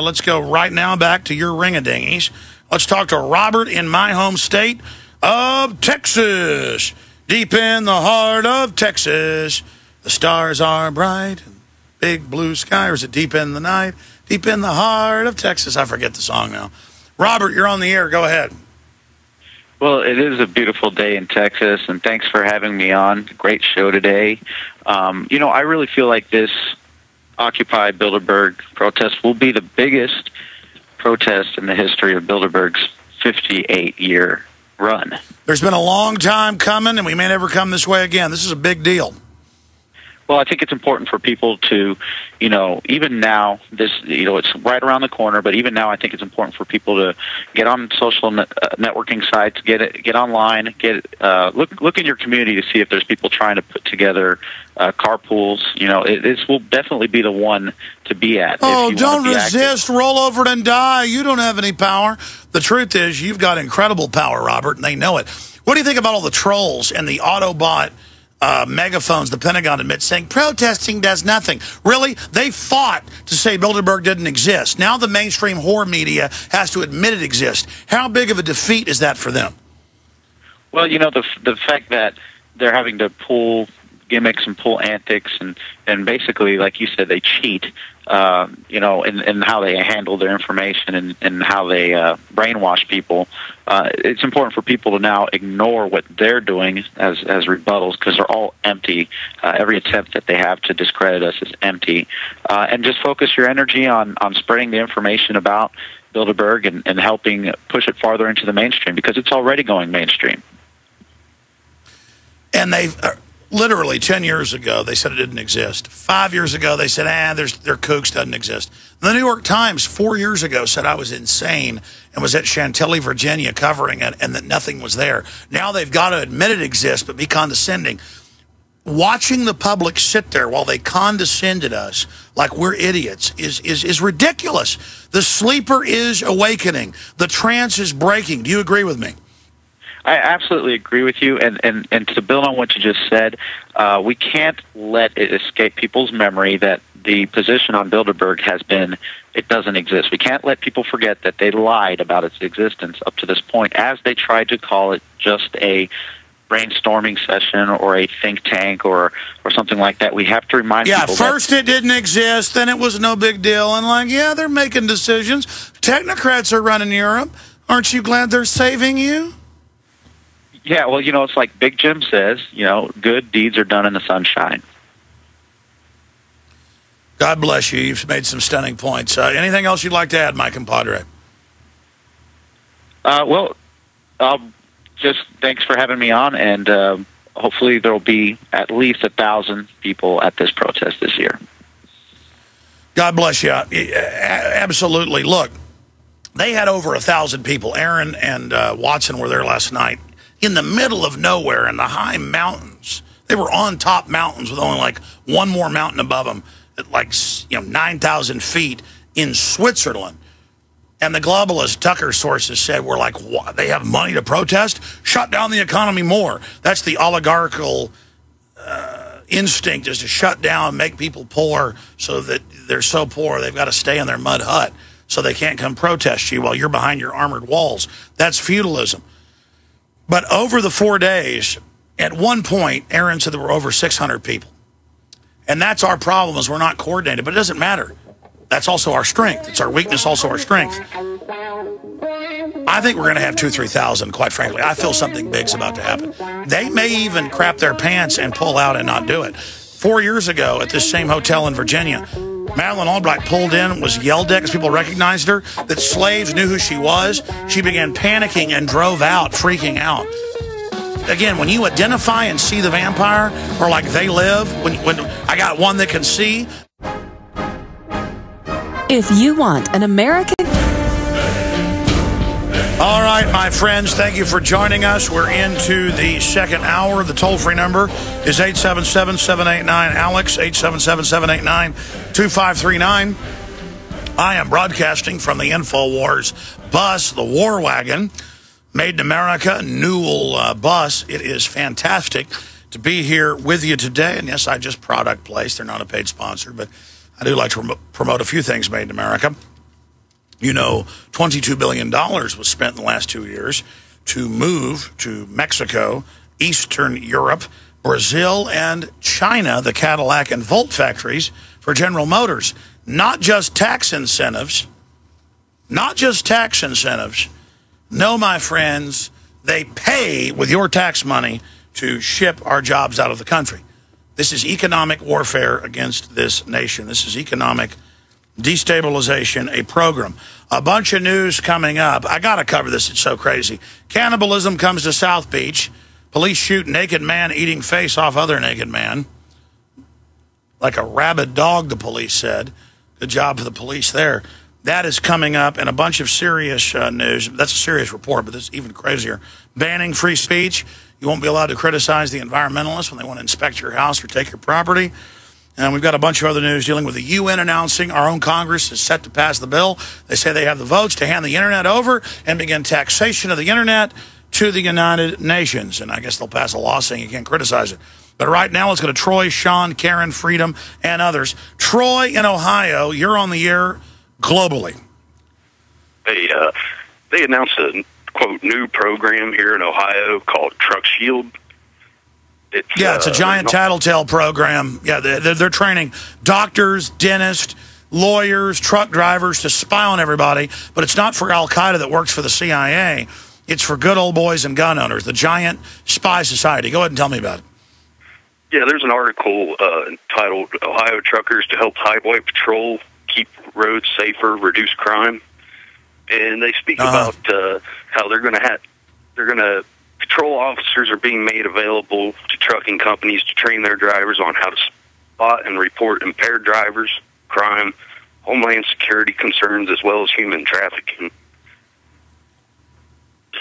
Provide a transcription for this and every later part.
Let's go right now back to your ring-a-dingies. Let's talk to Robert in my home state of Texas. Deep in the heart of Texas, the stars are bright. Big blue sky, or is it deep in the night? Deep in the heart of Texas. I forget the song now. Robert, you're on the air. Go ahead. Well, it is a beautiful day in Texas, and thanks for having me on. Great show today. You know, I really feel like this Occupy Bilderberg protest will be the biggest protest in the history of Bilderberg's 58-year run. There's been a long time coming, and we may never come this way again. This is a big deal. Well, I think it's important for people to, you know, even now, this, you know, it's right around the corner, but even now I think it's important for people to get on social networking sites, get online, look in your community to see if there's people trying to put together carpools. You know, this will definitely be the one to be at. Oh, don't resist. Roll over and die. You don't have any power. The truth is you've got incredible power, Robert, and they know it. What do you think about all the trolls and the Autobot megaphones, the Pentagon admits, saying protesting does nothing? Really? They fought to say Bilderberg didn't exist. Now the mainstream whore media has to admit it exists. How big of a defeat is that for them? Well, you know, the fact that they're having to pull gimmicks and pull antics and basically, like you said, they cheat, you know, in how they handle their information and how they brainwash people. It's important for people to now ignore what they're doing as rebuttals, because they're all empty. Every attempt that they have to discredit us is empty. And just focus your energy on spreading the information about Bilderberg and helping push it farther into the mainstream, because it's already going mainstream. And they've... Literally 10 years ago, they said it didn't exist. 5 years ago, they said, their kooks doesn't exist. The New York Times 4 years ago said I was insane and was at Chantilly, Virginia covering it, and that nothing was there. Now they've got to admit it exists, but be condescending. Watching the public sit there while they condescended us like we're idiots is ridiculous. The sleeper is awakening. The trance is breaking. Do you agree with me? I absolutely agree with you, and to build on what you just said, we can't let it escape people's memory that the position on Bilderberg has been it doesn't exist. We can't let people forget that they lied about its existence up to this point, as they tried to call it just a brainstorming session or a think tank or something like that. We have to remind people. Yeah, first it didn't exist, then it was no big deal, and like, yeah, they're making decisions. Technocrats are running Europe. Aren't you glad they're saving you? Yeah, well, you know, it's like Big Jim says, you know, good deeds are done in the sunshine. God bless you. You've made some stunning points. Anything else you'd like to add, my compadre? Well, just thanks for having me on, and hopefully there will be at least 1,000 people at this protest this year. God bless you. Absolutely. Look, they had over 1,000 people. Aaron and Watson were there last night. In the middle of nowhere, in the high mountains. They were on top mountains with only like one more mountain above them at, like, you know, 9,000 feet in Switzerland. And the globalist Tucker sources said, we're like, what? They have money to protest? Shut down the economy more. That's the oligarchical instinct, is to shut down, make people poor so that they're so poor they've got to stay in their mud hut so they can't come protest you while you're behind your armored walls. That's feudalism. But over the 4 days, at one point, Aaron said there were over 600 people. And that's our problem, is we're not coordinated. But it doesn't matter. That's also our strength. It's our weakness, also our strength. I think we're going to have 2,000, 3,000, quite frankly. I feel something big's about to happen. They may even crap their pants and pull out and not do it. 4 years ago at this same hotel in Virginia, Madeleine Albright pulled in, was yelled at because people recognized her, that slaves knew who she was. She began panicking and drove out, freaking out. Again, when you identify and see the vampire, or like They Live, when I got one that can see. If you want an American... All right, my friends, thank you for joining us. We're into the second hour. The toll-free number is 877-789-ALEX, 877-789-2539. I am broadcasting from the InfoWars bus, the War Wagon, Made in America, Newell bus. It is fantastic to be here with you today. And, yes, I just product placed. They're not a paid sponsor, but I do like to promote a few things made in America. You know, $22 billion was spent in the last 2 years to move to Mexico, Eastern Europe, Brazil, and China, the Cadillac and Volt factories for General Motors. Not just tax incentives. Not just tax incentives. No, my friends, they pay with your tax money to ship our jobs out of the country. This is economic warfare against this nation. This is economic destabilization, a program. A bunch of news coming up. I got to cover this. It's so crazy. Cannibalism comes to South Beach. Police shoot naked man eating face off other naked man. Like a rabid dog, the police said. Good job for the police there. That is coming up, and a bunch of serious news. That's a serious report, but this is even crazier. Banning free speech. You won't be allowed to criticize the environmentalists when they want to inspect your house or take your property. And we've got a bunch of other news dealing with the UN announcing our own Congress is set to pass the bill. They say they have the votes to hand the internet over and begin taxation of the internet to the United Nations. And I guess they'll pass a law saying you can't criticize it. But right now, let's go to Troy, Sean, Karen, Freedom, and others. Troy in Ohio, you're on the air globally. They announced a, quote, new program here in Ohio called Truck Shield. It's, yeah, it's a giant tattletale program. Yeah, they're training doctors, dentists, lawyers, truck drivers to spy on everybody. But it's not for al-Qaeda that works for the CIA. It's for good old boys and gun owners, the giant spy society. Go ahead and tell me about it. Yeah, there's an article entitled Ohio Truckers to Help Highway Patrol Keep Roads Safer, Reduce Crime. And they speak about how they're going to patrol officers are being made available to trucking companies to train their drivers on how to spot and report impaired drivers, crime, homeland security concerns, as well as human trafficking.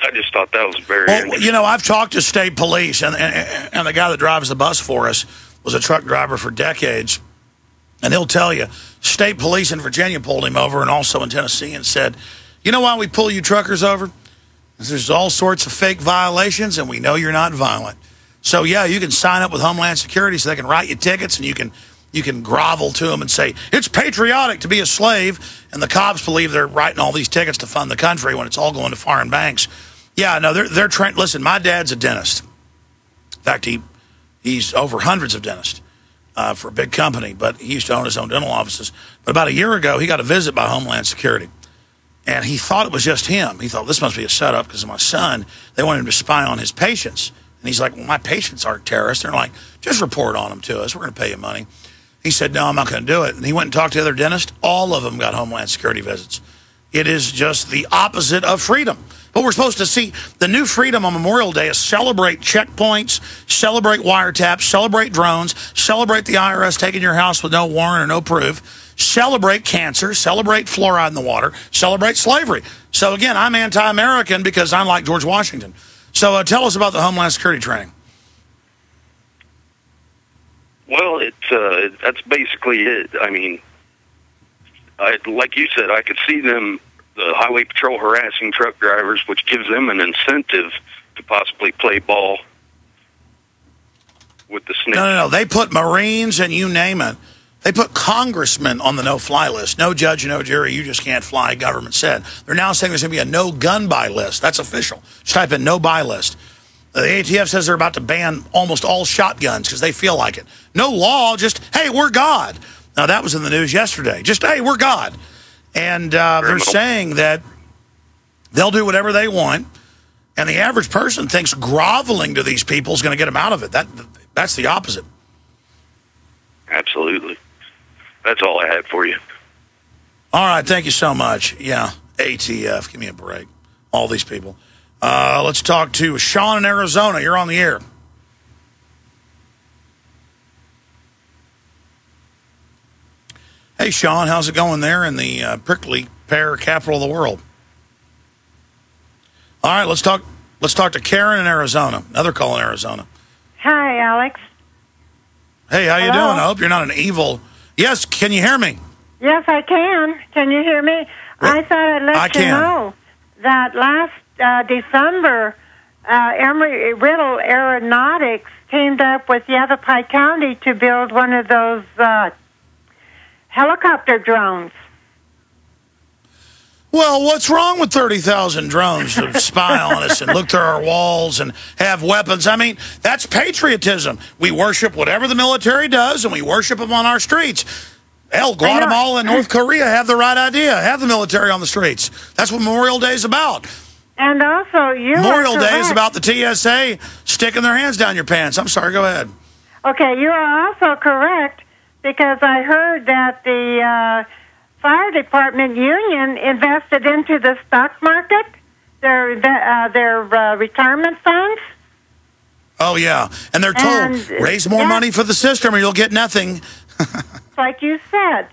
I just thought that was very interesting. You know, I've talked to state police, and the guy that drives the bus for us was a truck driver for decades, and he'll tell you, state police in Virginia pulled him over and also in Tennessee and said, you know why we pull you truckers over? Because there's all sorts of fake violations, and we know you're not violent. So, yeah, you can sign up with Homeland Security so they can write you tickets, and you can grovel to them and say, it's patriotic to be a slave, and the cops believe they're writing all these tickets to fund the country when it's all going to foreign banks. Yeah, no, they're trained. Listen, my dad's a dentist. In fact, he's over hundreds of dentists for a big company, but he used to own his own dental offices. But about a year ago, he got a visit by Homeland Security, and he thought it was just him. He thought, this must be a setup because of my son. They wanted him to spy on his patients. And he's like, well, my patients aren't terrorists. They're like, just report on them to us. We're going to pay you money. He said, no, I'm not going to do it. And he went and talked to the other dentists. All of them got Homeland Security visits. It is just the opposite of freedom. But we're supposed to see the new freedom on Memorial Day is celebrate checkpoints, celebrate wiretaps, celebrate drones, celebrate the IRS taking your house with no warrant or no proof, celebrate cancer, celebrate fluoride in the water, celebrate slavery. So, again, I'm anti-American because I'm like George Washington. So tell us about the Homeland Security training. Well, that's basically it. I mean, like you said, I could see the highway patrol harassing truck drivers, which gives them an incentive to possibly play ball with the snitch. No. They put Marines and you name it. They put congressmen on the no-fly list. No judge, no jury, you just can't fly, government said. They're now saying there's going to be a no-gun-buy list. That's official. Just type in no-buy list. The ATF says they're about to ban almost all shotguns because they feel like it. No law, just, hey, we're God. Now, that was in the news yesterday. Just, hey, we're God. And they're saying that they'll do whatever they want, and the average person thinks groveling to these people is going to get them out of it. That's the opposite. Absolutely. That's all I had for you. All right, thank you so much. Yeah, ATF, give me a break. All these people. Let's talk to Sean in Arizona. You're on the air. Hey, Sean, how's it going there in the prickly pear capital of the world? All right, let's talk to Karen in Arizona. Another call in Arizona. Hi, Alex. Hey, how you doing? I hope you're not an evil... Yes, can you hear me? Yes, I can. Can you hear me? Well, I thought I'd let you know that last December, Embry Riddle Aeronautics teamed up with Yavapai County to build one of those helicopter drones. Well, what's wrong with 30,000 drones to spy on us and look through our walls and have weapons? I mean, that's patriotism. We worship whatever the military does, and we worship them on our streets. Hell, Guatemala and North Korea have the right idea. Have the military on the streets. That's what Memorial Day is about. And also, Memorial Day is about the TSA sticking their hands down your pants. I'm sorry, go ahead. Okay, you are also correct, because I heard that the fire department union invested into the stock market, their retirement funds. Oh, yeah. And they're told, raise more money for the system or you'll get nothing. Like you said,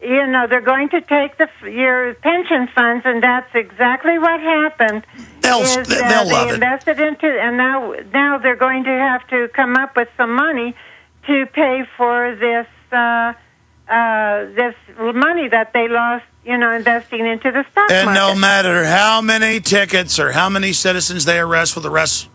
you know, they're going to take your pension funds, and that's exactly what happened. They'll love it. They invested into it, and now they're going to have to come up with some money to pay for this this money that they lost, you know, investing into the stock market. And no matter how many tickets or how many citizens they arrest with arrest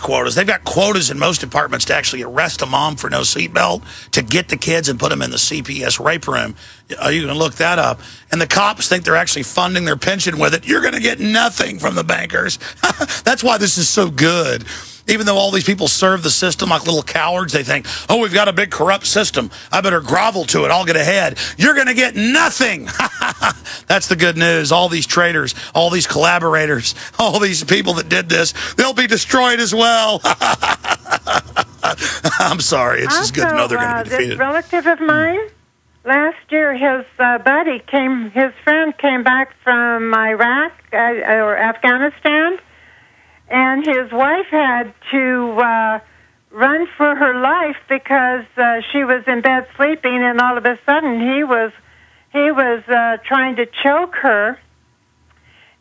quotas, they've got quotas in most departments to actually arrest a mom for no seatbelt, to get the kids and put them in the CPS rape room. You can look that up. And the cops think they're actually funding their pension with it. You're going to get nothing from the bankers. That's why this is so good. Even though all these people serve the system like little cowards, they think, oh, we've got a big corrupt system. I better grovel to it. I'll get ahead. You're going to get nothing. That's the good news. All these traitors, all these collaborators, all these people that did this, they'll be destroyed as well. I'm sorry. It's just good to know they're going to be defeated. This relative of mine, last year, his buddy came, his friend came back from Iraq or Afghanistan. And his wife had to run for her life because she was in bed sleeping, and all of a sudden he was trying to choke her,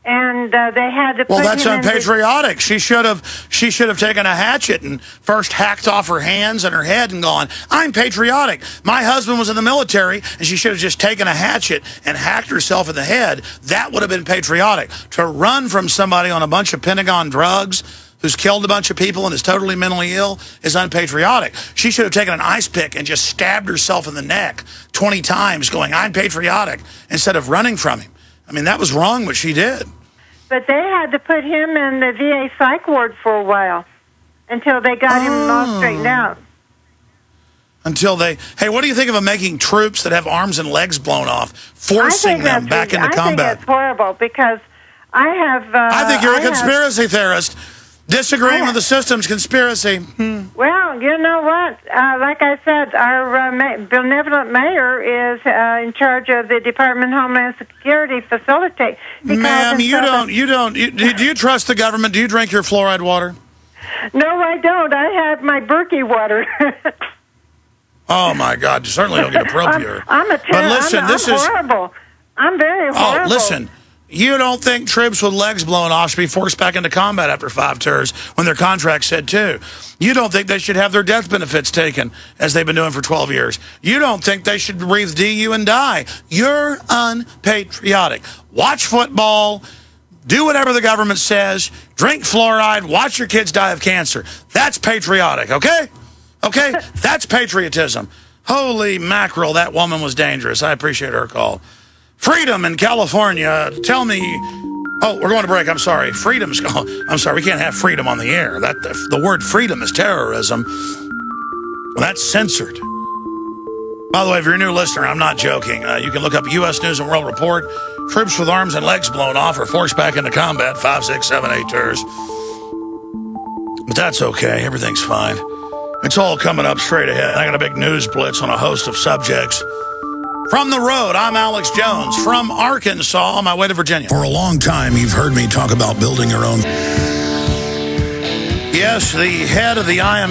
and they had to. Well, that's unpatriotic. She should have taken a hatchet and first hacked off her hands and her head and gone, I'm patriotic. My husband was in the military, and she should have just taken a hatchet and hacked herself in the head. That would have been patriotic. To run from somebody on a bunch of Pentagon drugs who's killed a bunch of people and is totally mentally ill is unpatriotic. She should have taken an ice pick and just stabbed herself in the neck 20 times going, I'm patriotic, instead of running from him. I mean, that was wrong what she did. But they had to put him in the VA psych ward for a while until they got him all straightened out. Until they... Hey, what do you think of them making troops that have arms and legs blown off, forcing them back into combat? I think that's horrible, because I have... I think you're a conspiracy theorist. Disagreeing with the system's conspiracy. Well, you know what? Like I said, our benevolent mayor is in charge of the Department of Homeland Security facility. Ma'am, do you trust the government? Do you drink your fluoride water? No, I don't. I have my Berkey water. Oh, my God. You certainly don't get a probe here. I'm very horrible. Oh, listen. You don't think troops with legs blown off should be forced back into combat after 5 tours when their contract said 2. You don't think they should have their death benefits taken, as they've been doing for 12 years. You don't think they should breathe DU and die. You're unpatriotic. Watch football. Do whatever the government says. Drink fluoride. Watch your kids die of cancer. That's patriotic, okay? Okay? That's patriotism. Holy mackerel, that woman was dangerous. I appreciate her call. Freedom in California. Tell me... Oh, we're going to break. I'm sorry. Freedom's... I'm sorry. We can't have freedom on the air. The word freedom is terrorism. Well, that's censored. By the way, if you're a new listener, I'm not joking. You can look up U.S. News and World Report. Troops with arms and legs blown off are forced back into combat 5, 6, 7, 8 tours. But that's okay. Everything's fine. It's all coming up straight ahead. I got a big news blitz on a host of subjects. From the road, I'm Alex Jones from Arkansas on my way to Virginia. For a long time, you've heard me talk about building your own. Yes, the head of the IMF.